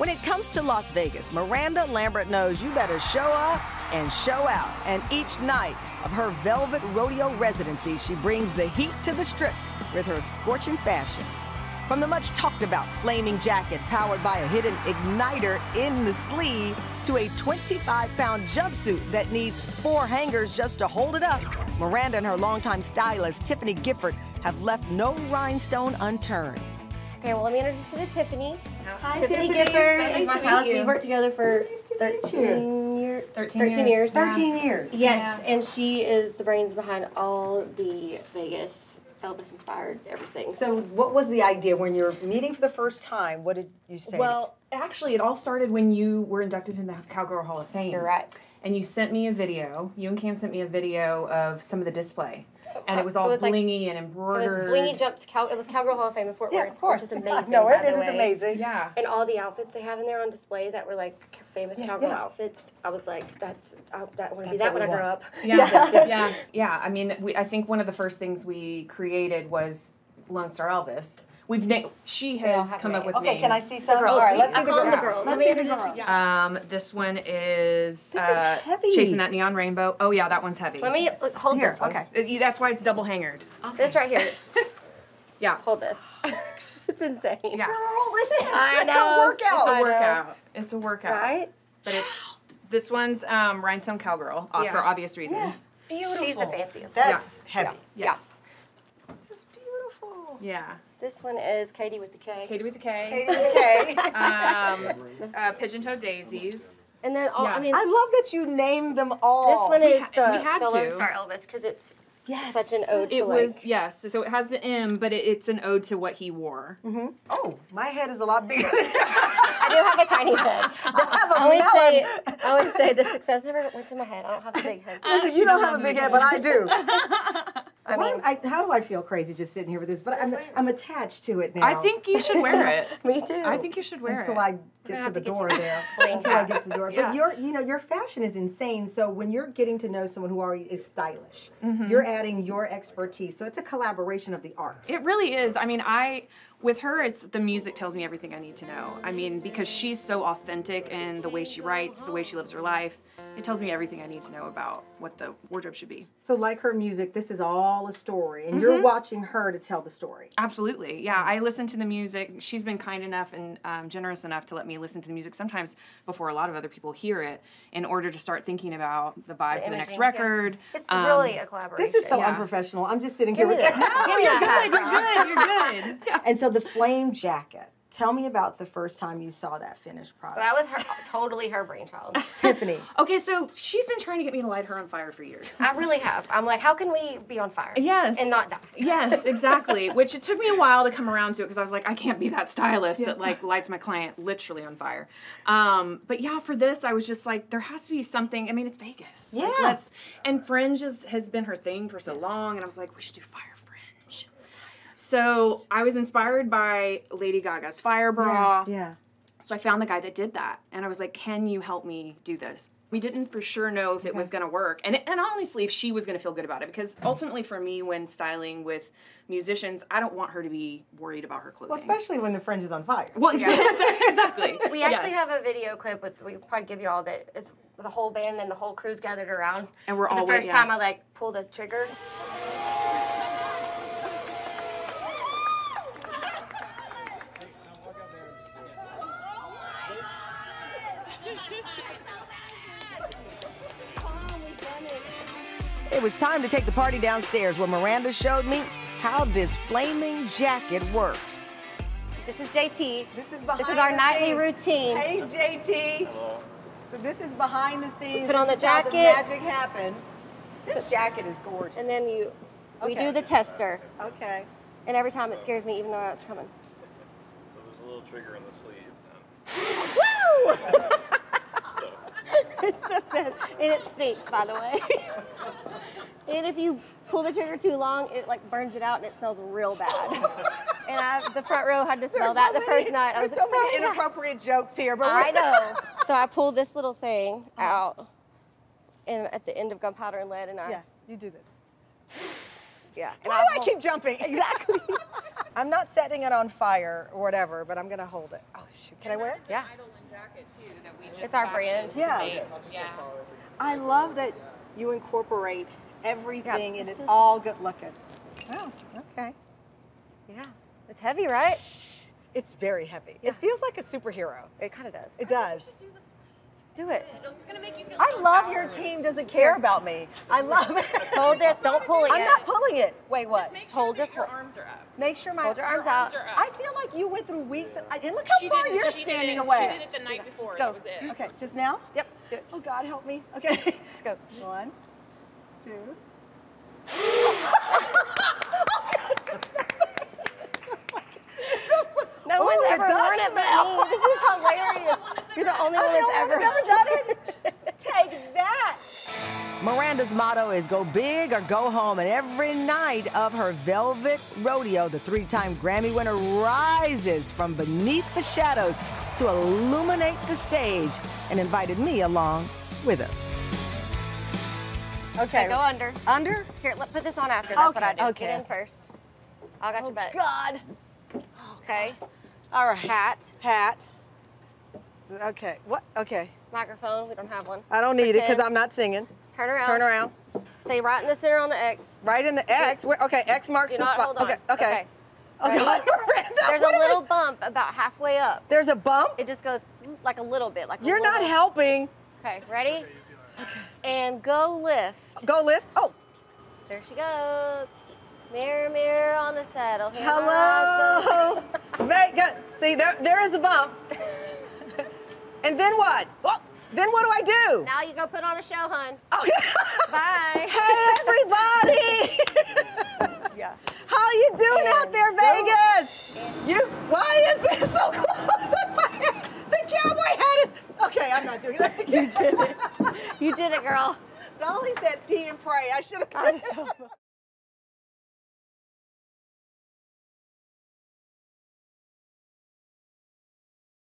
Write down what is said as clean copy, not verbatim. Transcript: When it comes to Las Vegas, Miranda Lambert knows you better show up and show out. And each night of her Velvet Rodeo residency, she brings the heat to the strip with her scorching fashion. From the much-talked-about flaming jacket powered by a hidden igniter in the sleeve to a 25-pound jumpsuit that needs 4 hangers just to hold it up, Miranda and her longtime stylist, Tiffany Gifford, have left no rhinestone unturned. Okay, well, let me introduce you to Tiffany. Hi, Tiffany Gifford. Nice to meet you. We've worked together for 13 years. 13 years. Yes, yeah. And she is the brains behind all the Vegas Elvis-inspired everything. So what was the idea when you were meeting for the first time? What did you say? Well, actually, it all started when you were inducted into the Cowgirl Hall of Fame. You're right. And you sent me a video. You and Cam sent me a video of some of the display. And it was all blingy and embroidered. It was blingy jumps. It was Cowgirl Hall of Fame in Fort Worth, which is amazing. No, it is amazing. Yeah. And all the outfits they have in there on display that were like famous cowgirl outfits. I was like, that want to be that when I grow up. Yeah. I mean, I think one of the first things we created was Lone Star Elvis. She has come up with names. Okay, can I see some? All right, let's see the girl. Let's see the girl. This one is heavy. Chasing That Neon Rainbow. Oh yeah, that one's heavy. Let me hold here. This one. Okay, that's why it's double hangered. Okay. This right here. Yeah, hold this. It's insane. Yeah. Girl, listen. I know. It's a workout. It's a workout. Right? But it's this one's Rhinestone Cowgirl for obvious reasons. Yeah. Beautiful. She's the fanciest. That's heavy. Yes. This is beautiful. Yeah. This one is Katie with the K. Katie with the K. Katie with the K. Pigeon-toe Daisies. And then all, I mean, I love that you named them all. This one is the Lone Star Elvis because it's such an ode to like. Yes, so it has the M, but it's an ode to what he wore. Mm-hmm. Oh, my head is a lot bigger. I do have a tiny head. I always say the success never went to my head. I don't have a big head. You don't have a big head, but I do. I mean, how do I feel crazy just sitting here with this? But I'm attached to it now. I think you should wear it. Me too. I think you should wear it. Until I get to the door. But your fashion is insane. So when you're getting to know someone who already is stylish, you're adding your expertise. So it's a collaboration of the art. It really is. I mean, with her, it's the music tells me everything I need to know. I mean, because she's so authentic in the way she writes, the way she lives her life, it tells me everything I need to know about what the wardrobe should be. So like her music, this is all a story, and you're watching her to tell the story. Absolutely, yeah. I listen to the music. She's been kind enough and generous enough to let me listen to the music sometimes before a lot of other people hear it in order to start thinking about the vibe for the next record. Yeah. It's really a collaboration. This is so unprofessional. I'm just sitting here with it. No, you're good. And so the flame jacket. Tell me about the first time you saw that finished product. That was totally her brainchild. Tiffany. Okay, so she's been trying to get me to light her on fire for years. I really have. I'm like, how can we be on fire? Yes. And not die? Yes, exactly. Which it took me a while to come around to it because I was like, I can't be that stylist that like lights my client literally on fire. But yeah, for this, I was just like, there has to be something. I mean, it's Vegas. Yeah. Like, and Fringe has been her thing for so long, and I was like, we should do fire. So I was inspired by Lady Gaga's Fire Bra. Yeah. So I found the guy that did that, and I was like, "Can you help me do this?" We didn't for sure know if it was going to work, and honestly, if she was going to feel good about it, because ultimately, for me, when styling with musicians, I don't want her to be worried about her clothing. Well, especially when the fringe is on fire. Well, exactly. We actually have a video clip with we probably give you all that is the whole band and the whole crew's gathered around, and we're all the first time I like pull the trigger. It was time to take the party downstairs where Miranda showed me how this flaming jacket works. This is JT. This is our nightly routine. Hey, JT. Hello. So this is behind the scenes. Put on the jacket. How the magic happens. This jacket is gorgeous. And then we do the tester. Okay. And every time it scares me, even though it's coming. So there's a little trigger on the sleeve. Woo! It's the best. And it stinks, by the way. And if you pull the trigger too long, it like burns it out and it smells real bad. And the front row had to smell that the first night. I was like, so many inappropriate jokes here, but I know. So I pulled this little thing out, and at the end of Gunpowder and Lead, and I. Yeah, you do this. Yeah. Why do I keep jumping? Exactly. I'm not setting it on fire or whatever, but I'm going to hold it. Oh, shoot. Can I wear it? Yeah. Eidolon jacket, too, that we just it's our brand. Yeah. Yeah. I love that you incorporate everything and it's all good looking. Oh, okay. Yeah. It's heavy, right? It's very heavy. Yeah. It feels like a superhero. It kind of does. It does. Do it. It's gonna make you feel I so love powerful. Your team doesn't care about me. I love it. Hold this. Don't pull it. I'm not pulling it. Wait, what? Just hold this. Your arms are up. Make sure my arms out. Are up. I feel like you went through weeks. And look how far you're standing away. She did it the night before. That was it. Okay. Just now? Yep. Good. Oh God, help me. Okay. Let's go. 1, 2. No one ever worn it but me. This is hilarious. You're the only one that's ever done it. Take that. Miranda's motto is go big or go home. And every night of her Velvet Rodeo, the three-time Grammy winner rises from beneath the shadows to illuminate the stage and invited me along with her. Okay. Go under. Under? Here, put this on after. That's what I do. Okay. Get in first. I got your butt. God. Okay. All right. Hat. Hat. Okay. What? Okay. Microphone. We don't have one. I don't need it because I'm not singing. Turn around. Turn around. Stay right in the center on the X. Right in the X? Where, okay. X marks the spot. Hold on. Okay. Okay. Okay. God, Miranda, there's a little bump about halfway up. There's a bump? It just goes like a little bit. Like you're not helping. Okay. Ready? Okay. And go lift. Go lift? Oh. There she goes. Mirror, mirror on the saddle. Here hello. See, there is a bump. And then what? Well, then what do I do? Now you go put on a show, hun. Oh, yeah. Bye. Hey, everybody. Yeah. How you doing out there, Vegas? Why is this so close up my head? The cowboy hat is, okay, I'm not doing that. You did it. You did it, girl. Dolly said pee and pray. I should have put it.